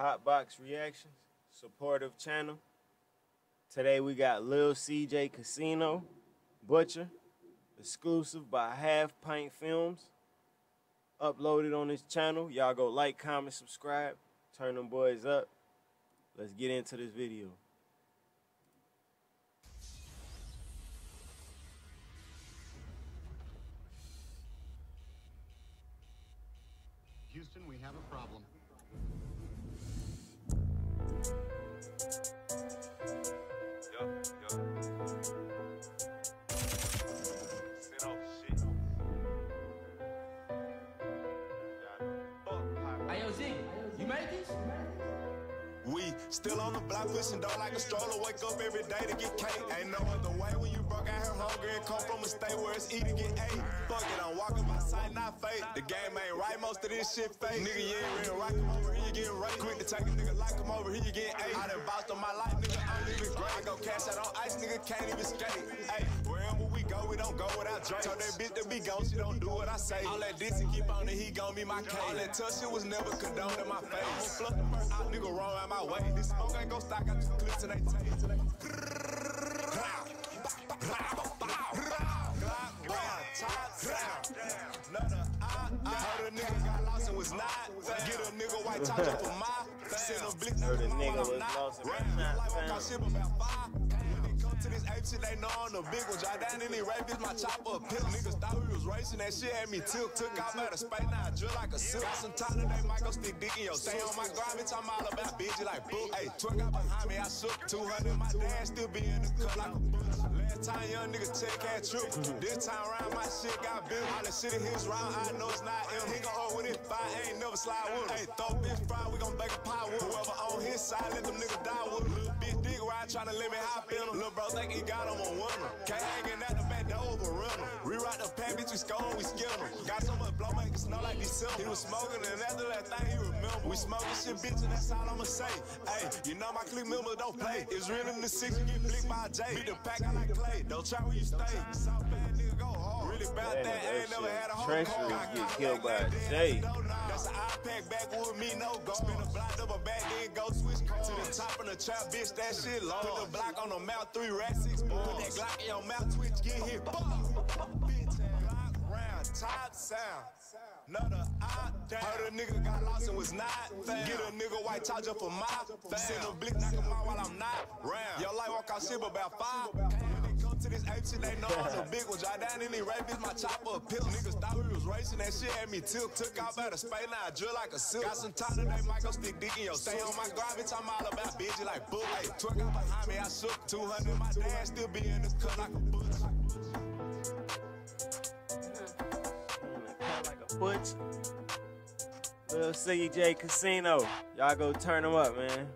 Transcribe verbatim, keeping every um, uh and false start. Hotbox Reactions, supportive channel. Today we got Lil C J Kasino, Butcher, exclusive by Half Pint Films, uploaded on this channel. Y'all go like, comment, subscribe, turn them boys up. Let's get into this video. Houston, we have a problem. We still on the block pushing dog like a stroller. Wake up every day to get cake. Ain't no other way when you broke out here hungry and come from a state where it's eat to get ate. Fuck it, I'm walking by sight, not fate. The game ain't right, most of this shit fake. Nigga, yeah, real rock, come over here, you getting raped. Quick to take a nigga like come over here, you getting ate. I done bounced on my life, nigga, I don't even great. I go cash out on ice, nigga, can't even skate. Ayy, wherever we go, we don't go without Drake. Told that bitch to be gone, she don't do what I say. All that dissing keep on and he gon' be my cake. All that touch shit was never condoned in my face. I'm gonna fluff the out, nigga, wrong out my way. This smoke ain't gon' stock, I just clips and they taste. Was not get a nigga white top for my send a blitz out of my life. To this ape shit, they know I'm the big one. Drive down in the rapist, my chopper a pill. Niggas thought we was racing, that shit had me tilt. Took out out of space, now I drill like a silk. Got some time today, might go stick dick in your stay on my grind, bitch, I'm all about bitch, like boo. Ayy, twerk out behind me, I shook two hundred. My dad still be in the cut like a bitch. Last time, young nigga check had trip. This time around, my shit got built. All the shit in his round, I know it's not him. He gon' hold with it, fine, ain't never slide with him. Ayy, throw bitch fry, we gon' bake a pie with him. Whoever on his side, let them niggas die with him. Little bitch dick ride, tryna let me hop in him. Little bro think he got him on winner. Can't hangin' out the back door overrun him. Rewrite the pack, bitch, we scoring, we skill him. Got so much blow, make it snow like December. He was smoking, and after that thing, he remember. We smoking shit, bitch, and that's all I'ma say. Hey, you know my clique members don't play. It's real in the six, you get blicked by a J. Beat the pack out like Clay, don't try where you stay. South bad nigga go hard. Really about that, that ain't never had a whole car. Got get killed by a J. That's an eye pack back with me, no go. Spin a block double back, then go switch cars. To the top of the trap, bitch, that shit long. Put the block on the mouth, three racks, six balls. Put that Glock in your mouth, twitch, get hit. Bitch, Glock round, top sound. Another eye down. Heard a nigga got lost and was not found. Get a nigga white charger for my fam. Send a blick, knock him out while I'm not round. Your life walk out shit about five. To this ape shit, they know I'm the big one. Drive down in the rapist, my chopper a pill. Niggas thought we was racing, that shit had me tilt. Took out out of space, now I drill like a silk. Got some time today, might go stick dick in your stay on my grind, bitch, I'm all about bitch, like boo. Hey, twerk out behind me, I shook two hundred. My dad still be in this cut like a butch. Like a butch. Lil C J Kasino. Y'all go turn him up, man.